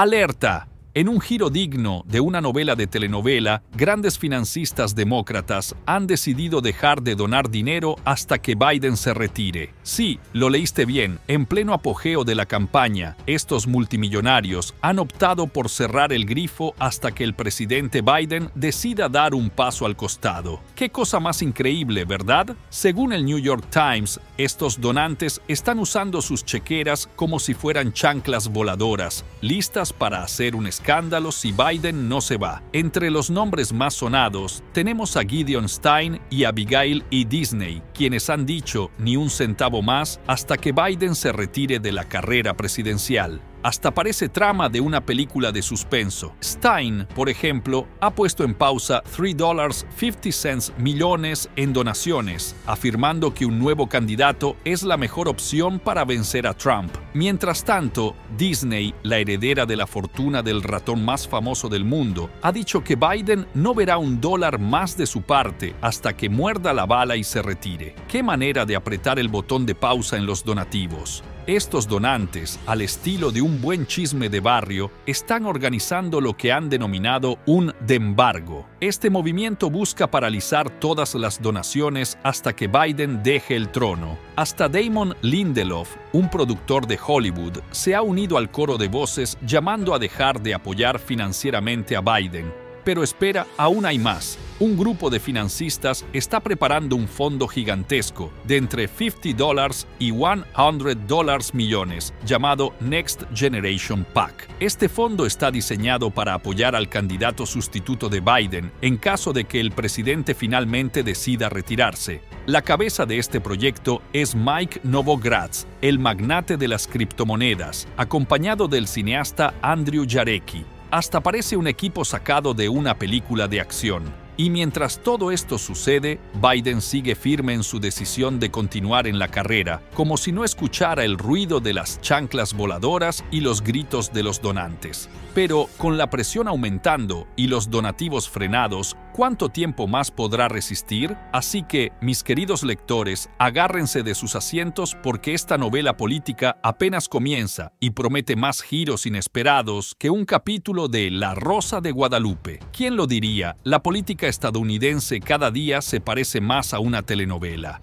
¡Alerta! En un giro digno de una novela de telenovela, grandes financistas demócratas han decidido dejar de donar dinero hasta que Biden se retire. Sí, lo leíste bien, en pleno apogeo de la campaña, estos multimillonarios han optado por cerrar el grifo hasta que el presidente Biden decida dar un paso al costado. ¡Qué cosa más increíble, ¿verdad? Según el New York Times, estos donantes están usando sus chequeras como si fueran chanclas voladoras, listas para hacer un escándalo si Biden no se va. Entre los nombres más sonados tenemos a Gideon Stein y Abigail E. Disney, quienes han dicho ni un centavo más hasta que Biden se retire de la carrera presidencial. Hasta parece trama de una película de suspenso. Stein, por ejemplo, ha puesto en pausa $3.50 millones en donaciones, afirmando que un nuevo candidato es la mejor opción para vencer a Trump. Mientras tanto, Disney, la heredera de la fortuna del ratón más famoso del mundo, ha dicho que Biden no verá un dólar más de su parte hasta que muerda la bala y se retire. ¿Qué manera de apretar el botón de pausa en los donativos? Estos donantes, al estilo de un buen chisme de barrio, están organizando lo que han denominado un dembargo. Este movimiento busca paralizar todas las donaciones hasta que Biden deje el trono. Hasta Damon Lindelof, un productor de Hollywood, se ha unido al coro de voces llamando a dejar de apoyar financieramente a Biden. Pero espera, aún hay más. Un grupo de financistas está preparando un fondo gigantesco de entre $50 y $100 millones, llamado Next Generation PAC. Este fondo está diseñado para apoyar al candidato sustituto de Biden en caso de que el presidente finalmente decida retirarse. La cabeza de este proyecto es Mike Novogratz, el magnate de las criptomonedas, acompañado del cineasta Andrew Jarecki. Hasta parece un equipo sacado de una película de acción. Y mientras todo esto sucede, Biden sigue firme en su decisión de continuar en la carrera, como si no escuchara el ruido de las chanclas voladoras y los gritos de los donantes. Pero, con la presión aumentando y los donativos frenados, ¿cuánto tiempo más podrá resistir? Así que, mis queridos lectores, agárrense de sus asientos porque esta novela política apenas comienza y promete más giros inesperados que un capítulo de La Rosa de Guadalupe. ¿Quién lo diría? La política estadounidense cada día se parece más a una telenovela.